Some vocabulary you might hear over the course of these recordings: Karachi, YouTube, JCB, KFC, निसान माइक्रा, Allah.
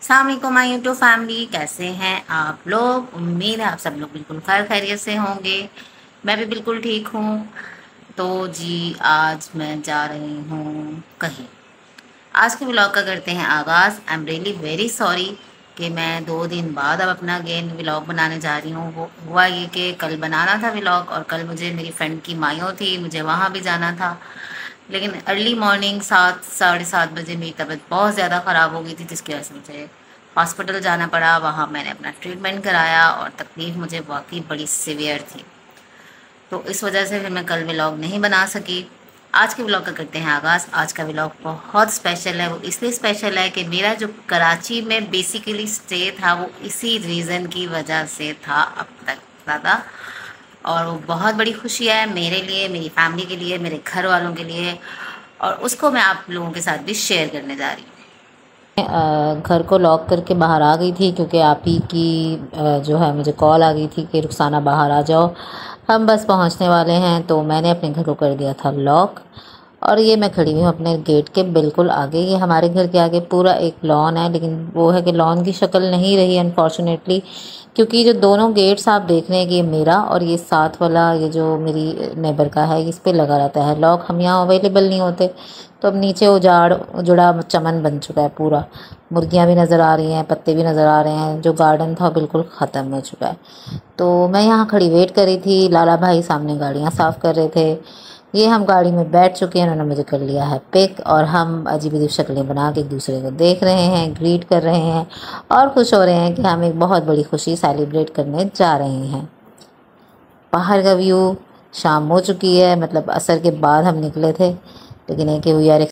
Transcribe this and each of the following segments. अस्सलाम वालेकुम my YouTube family, कैसे हैं आप लोग। उम्मीद है आप सब लोग बिल्कुल खैर खैरियत से होंगे। मैं भी बिल्कुल ठीक हूँ। तो जी आज मैं जा रही हूँ कहीं। आज के व्लॉग का करते हैं आगाज़। I am really very sorry कि मैं 2 दिन बाद अब अपना अगेन व्लॉग बनाने जा रही हूँ। वो हुआ ये कि कल बनाना था व्लॉग और कल मुझे मेरी फ्रेंड की मायो थी, मुझे वहाँ भी जाना था, लेकिन अर्ली मॉर्निंग 7, साढ़े 7 बजे मेरी तबीयत बहुत ज़्यादा ख़राब हो गई थी, जिसकी वजह से मुझे हॉस्पिटल जाना पड़ा। वहाँ मैंने अपना ट्रीटमेंट कराया और तकलीफ़ मुझे वाकई बड़ी सीवियर थी, तो इस वजह से फिर मैं कल व्लॉग नहीं बना सकी। आज के व्लॉग का करते हैं आगाज़। आज का व्लॉग बहुत स्पेशल है। वो इसलिए स्पेशल है कि मेरा जो कराची में बेसिकली स्टे था वो इसी रीज़न की वजह से था अब तक ज़्यादा, और वो बहुत बड़ी खुशी है मेरे लिए, मेरी फैमिली के लिए, मेरे घर वालों के लिए, और उसको मैं आप लोगों के साथ भी शेयर करने जा रही हूँ। घर को लॉक करके बाहर आ गई थी क्योंकि आप ही की जो है मुझे कॉल आ गई थी कि रुखसाना बाहर आ जाओ, हम बस पहुँचने वाले हैं। तो मैंने अपने घर को कर दिया था लॉक, और ये मैं खड़ी हुई हूँ अपने गेट के बिल्कुल आगे। ये हमारे घर के आगे पूरा एक लॉन है, लेकिन वो है कि लॉन की शक्ल नहीं रही अनफॉर्चुनेटली, क्योंकि जो दोनों गेट्स आप देख रहे हैं कि ये मेरा और ये साथ वाला, ये जो मेरी नेबर का है, इस पे लगा रहता है लॉक। हम यहाँ अवेलेबल नहीं होते, तो अब नीचे उजाड़ जुड़ा चमन बन चुका है पूरा। मुर्गियाँ भी नज़र आ रही हैं, पत्ते भी नज़र आ रहे हैं। जो गार्डन था बिल्कुल ख़त्म हो चुका है। तो मैं यहाँ खड़ी वेट कर रही थी। लाला भाई सामने गाड़ियाँ साफ़ कर रहे थे। ये हम गाड़ी में बैठ चुके हैं, उन्होंने मुझे कर लिया है पिक, और हम अजीब अजीब शक्लें बना के एक दूसरे को देख रहे हैं, ग्रीट कर रहे हैं और खुश हो रहे हैं कि हम एक बहुत बड़ी खुशी सेलिब्रेट करने जा रहे हैं। बाहर का व्यू, शाम हो चुकी है, मतलब असर के बाद हम निकले थे, लेकिन एक हुई यार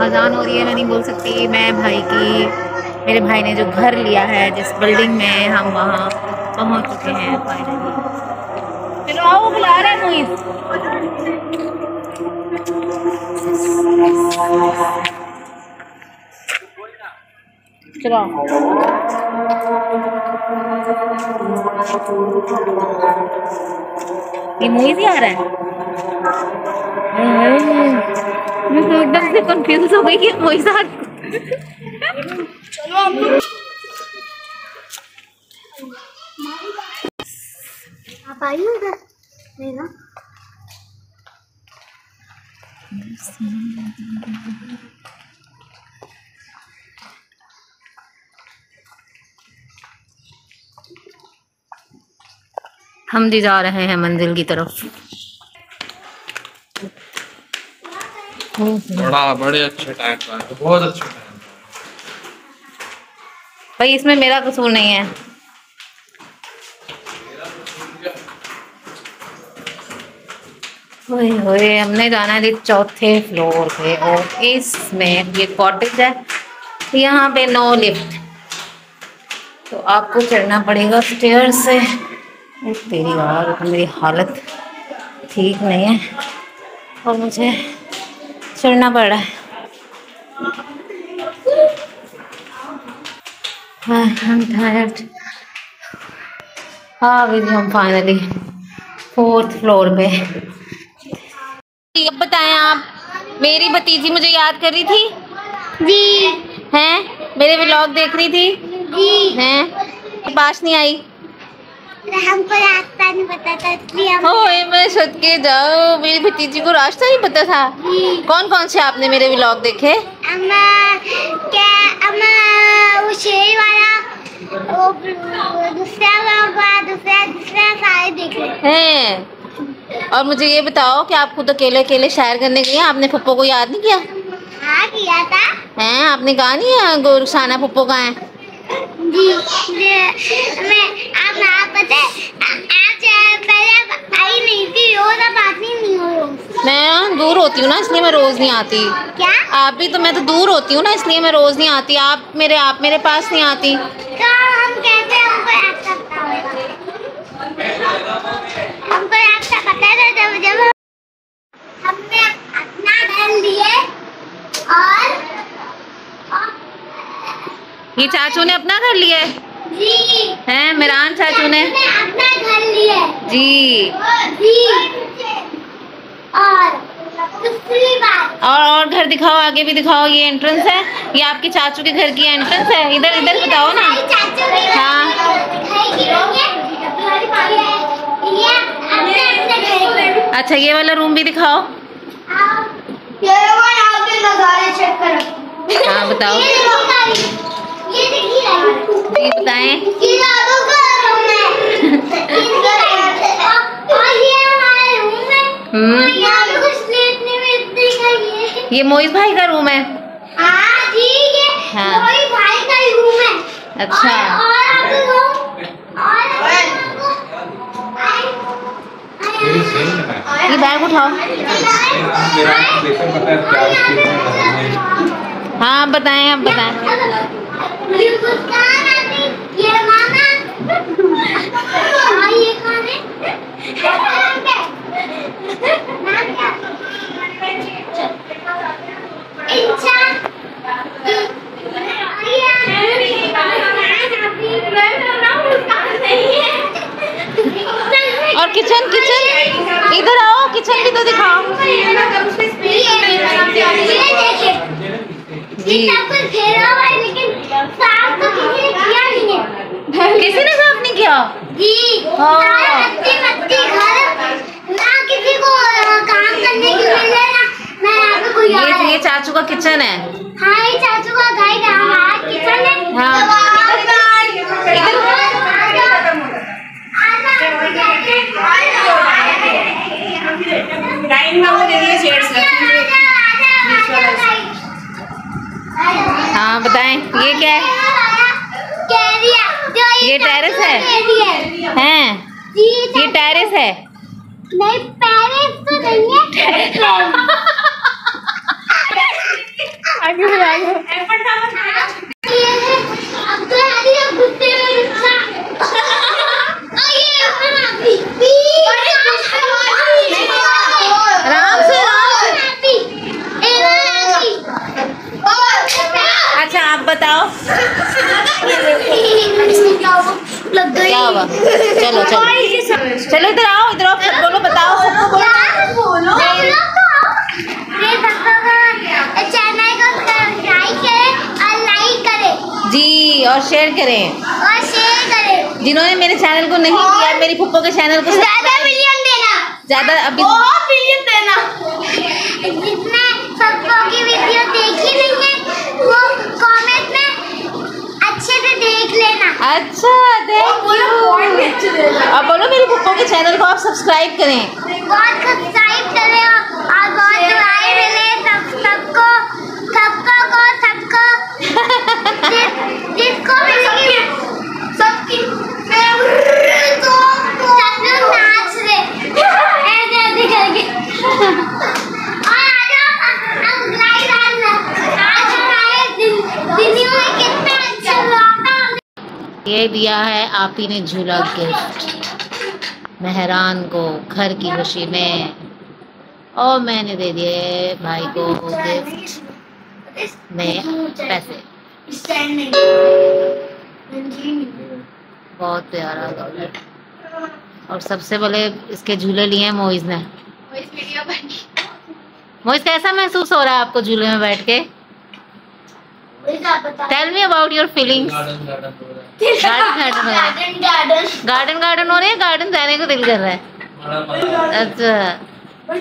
अजान हो रही है, मैं नहीं बोल सकती। मैं भाई की, मेरे भाई ने जो घर लिया है जिस बिल्डिंग में, हम वहाँ पहुँच चुके हैं फाइनली। चलो आओ, बुला रहा है मुझे। ये मुझे भी आ रहा है। मैं तो एकदम से कंफ्यूज हो गई कि मुझे साथ। चलो आप आई हो इधर मेरा। हम जी जा रहे हैं मंजिल की तरफ। बड़ा बड़े अच्छे टाइम था, बहुत अच्छा टाइम था भाई, इसमें मेरा कसूर नहीं है। ओए ओए, हमने जाना है 4थे फ्लोर पे, और इसमें ये कॉटेज है, यहाँ पे नो लिफ्ट, तो आपको चढ़ना पड़ेगा स्टेयर से। तेरी यार, मेरी हालत ठीक नहीं है और मुझे चढ़ना पड़ रहा है। I'm tired। आ गए हम फाइनली 4th फ्लोर पे। अब बताएं आप, मेरी भतीजी मुझे याद कर रही थी जी, हैं, मेरे व्लॉग देख रही थी जी, हैं, पास नहीं आई। हमको रास्ता नहीं पता था इसलिए मैं सद के जाओ, मेरी भतीजी को रास्ता नहीं पता था। कौन कौन से आपने मेरे व्लॉग देखे? अम्मा क्या, अम्मा वो शेर वाला, वो दूसरा सारे देखे हैं। और मुझे ये बताओ कि आप खुद अकेले अकेले शायर करने गए, आपने पप्पो को याद नहीं किया? हाँ किया था। हैं, आपने कहा नहीं है गोरुखसाना पप्पो का है जी। मैं आप पता है, आप पहले आई नहीं थी, रोज आप आती नहीं हो। मैं दूर होती हूँ ना, इसलिए मैं रोज नहीं आती। क्या आप भी? तो मैं तो दूर होती हूँ ना, इसलिए मैं रोज नहीं आती। आप मेरे पास नहीं आती। तो हम कैसे हमको याद करता है? हमको याद पता था जब हमने अपना घर लिए ये चाचू ने अपना घर लिया है जी, हैं मिरान चाचू ने अपना घर लिया है जी। और घर दिखाओ, आगे भी दिखाओ। ये एंट्रेंस है, ये आपके चाचू के घर की एंट्रेंस है। इधर इधर बताओ ना। हाँ अच्छा, ये वाला रूम भी दिखाओ। हाँ बताओ, ये बताएं। ये मोहित भाई का रूम है। हाँ मोहित भाई का रूम है। अच्छा ये बैग उठाओ। हाँ बताएं, आप बताएं। और किचन, किचन इधर आओ, किचन भी तो दिखाओ जी। लेकिन साफ तो किसी ने किया नहीं है। किसी ने साफ नहीं किया जी। ना किसी को काम करने की मिल रहा ना, मैं यहाँ पे कोई यार। ये चाचू का किचन है। हाँ ये चाचू का घर है, हमारा किचन है। हाँ बताएं, ये क्या है? ये टेरेस है। हैं ये टेरेस है। नहीं टेरेस तो नहीं है। आगे आगे बताओ क्या हुआ? चलो चलो चलो इधर आओ, इधर आओ, सब बोलो, बताओ सबको बोलो। चैनल को सब्सक्राइब करें और लाइक करें जी, और शेयर करें, और शेयर करें। जिन्होंने मेरे चैनल को नहीं किया, मेरी फुप्पो के चैनल को ज्यादा मिलियन देना, ज्यादा अभी मिलियन देना। जिसने फुप्पो की वीडियो देखी नहीं है वो देख लेना। अच्छा देख लेना। अब बोलो मेरी पप्पो के चैनल को आप सब्सक्राइब करें, बहुत सब्सक्राइब करें और बहुत लाइक मिले सबको। जिसको सबकी सब लोग नाच रहे ऐसे ऐसे करके। और आज लाइक डालना। आज हमारे दुनिया में कितना अच्छा लगा। ये दिया है आप ही ने झूला गिफ्ट मेहरान को घर की खुशी में, और मैंने दे दिए भाई को गिफ्ट में पैसे। बहुत प्यारा डॉलर। और सबसे पहले इसके झूले लिए हैं मोइज ने। मोइज कैसा महसूस हो रहा है आपको झूले में बैठ के? Tell me about your feelings. Garden garden हो रहे हैं, गार्डन जाने को दिल कर रहा है। अच्छा और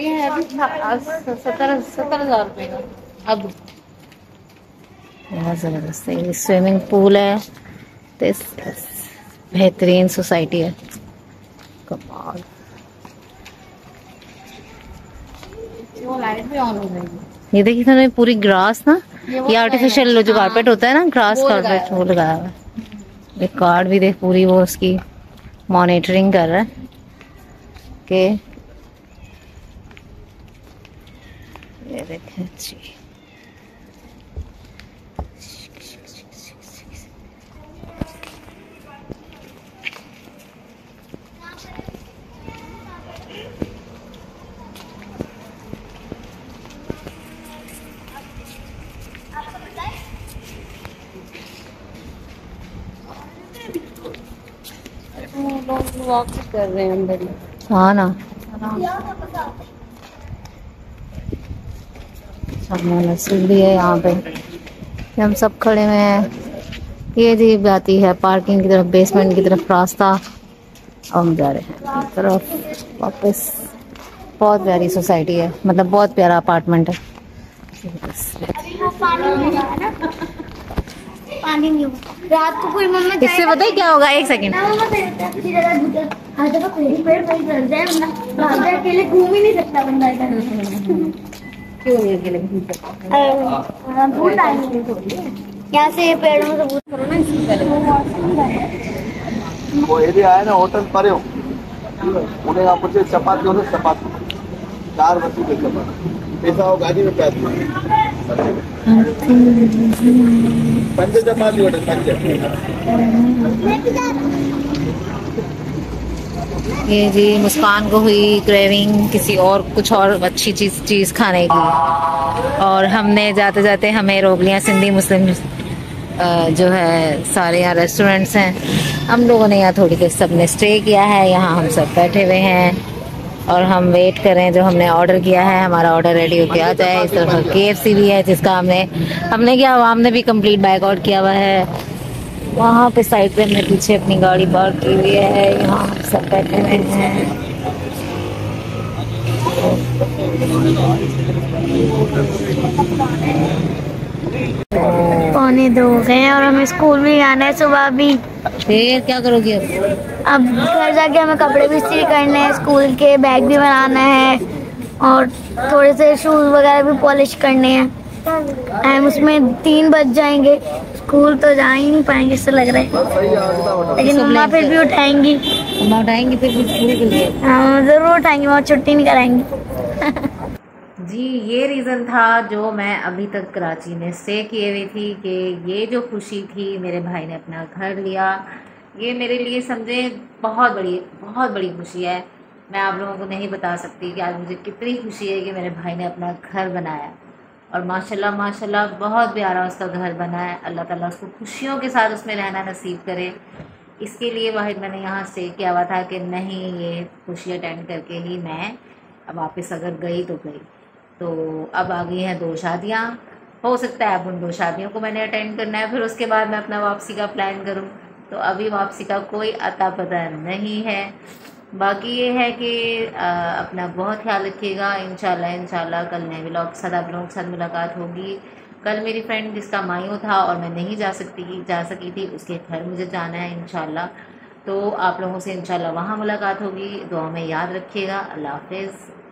ये है अभी 17,000 रुपये का। अब बहुत ज़बरदस्त है। स्विमिंग पूल है, बेहतरीन सोसाइटी है। कमाल। वो लाइट भी ऑन हो जाएगी। ये देखिए ना, पूरी ग्रास ना, ये आर्टिफिशियल जो कारपेट होता है ना, ग्रास कारपेट वो लगाया हुआ है। एक कार्ड भी देख, पूरी वो उसकी मॉनिटरिंग कर रहा है के ये देखें जी। वॉक कर रहे हैं अंदर ही। हाँ ना, भी है यहाँ पे, हम सब खड़े हुए हैं। ये जी जाती है पार्किंग की तरफ, बेसमेंट की तरफ रास्ता, और हम जा रहे हैं इस तरफ वापस। बहुत प्यारी सोसाइटी है, मतलब बहुत प्यारा अपार्टमेंट है। पानी नहीं रात को कोई मम्मा इससे पता ही क्या होगा, एक सेकंड अकेले घूम ही नहीं सकता बंदा, क्यों नहीं अकेले घूम सकता? यहाँ से पेड़ों में सबूत करो ना, इसकी वो एरिया है ना होटल पर हो, उन्हें आप पूछे चपाती हो, चपाती 4 बच्चों के चपाती ऐसा हो गाड़ी में पैसे पंजे चपाती होटल पंजे। ये जी मुस्कान को हुई क्रेविंग किसी और कुछ और अच्छी चीज़ खाने की, और हमने जाते जाते हमें रोक लिया। सिंधी मुस्लिम जो है सारे यहाँ रेस्टोरेंट्स हैं, हम लोगों ने यहाँ थोड़ी देर सबने स्टे किया है। यहाँ हम सब बैठे हुए हैं और हम वेट करें जो हमने ऑर्डर किया है, हमारा ऑर्डर रेडी होकर आ जाए। इस तरफ KFC भी है, जिसका हमने क्या हमने भी कंप्लीट बैकआउट किया हुआ है। वहाँ पे साइड पे हमने पीछे अपनी गाड़ी पार्क की हुई है। यहाँ सब बैठे हुए हैं, 2:15 हो गए और हमें स्कूल भी जाना है सुबह भी। फिर क्या करोगी अब घर जाके? हमें कपड़े भी स्टिच करने हैं, स्कूल के बैग भी बनाना है, और थोड़े से शूज़ वगैरह भी पॉलिश करने हैं। टाइम उसमें 3 बज जाएंगे, स्कूल तो जा ही नहीं पाएंगे ऐसा लग रहा है। लेकिन मम्मा फिर भी उठाएंगी, मम्मा उठाएंगी फिर भी, हाँ ज़रूर उठाएंगी, वहाँ छुट्टी नहीं कराएंगी। जी ये रीज़न था जो मैं अभी तक कराची में स्टे किए हुई थी, कि ये जो खुशी थी, मेरे भाई ने अपना घर लिया, ये मेरे लिए समझे बहुत बड़ी खुशी है। मैं आप लोगों को नहीं बता सकती कि आज मुझे कितनी खुशी है कि मेरे भाई ने अपना घर बनाया, और माशाल्लाह माशाल्लाह बहुत प्यारा उसका घर बना है। अल्लाह ताला उसको खुशियों के साथ उसमें रहना नसीब करे। इसके लिए वाहिद मैंने यहाँ स्टे किया हुआ था कि नहीं, ये खुशी अटेंड करके ही मैं अब वापस अगर गई तो गई। तो अब आ गई हैं 2 शादियाँ, हो सकता है अब उन 2 शादियों को मैंने अटेंड करना है, फिर उसके बाद मैं अपना वापसी का प्लान करूं। तो अभी वापसी का कोई अता पता नहीं है। बाकी ये है कि अपना बहुत ख्याल रखिएगा। इंशाल्लाह कल नए व्लॉग के साथ आप लोगों के साथ मुलाकात होगी। कल मेरी फ्रेंड जिसका मायू था और मैं नहीं जा सकी थी उसके घर मुझे जाना है इंशाल्लाह। तो आप लोगों से इंशाल्लाह वहाँ मुलाकात होगी। दुआ में याद रखिएगा। अल्लाह हाफिज़।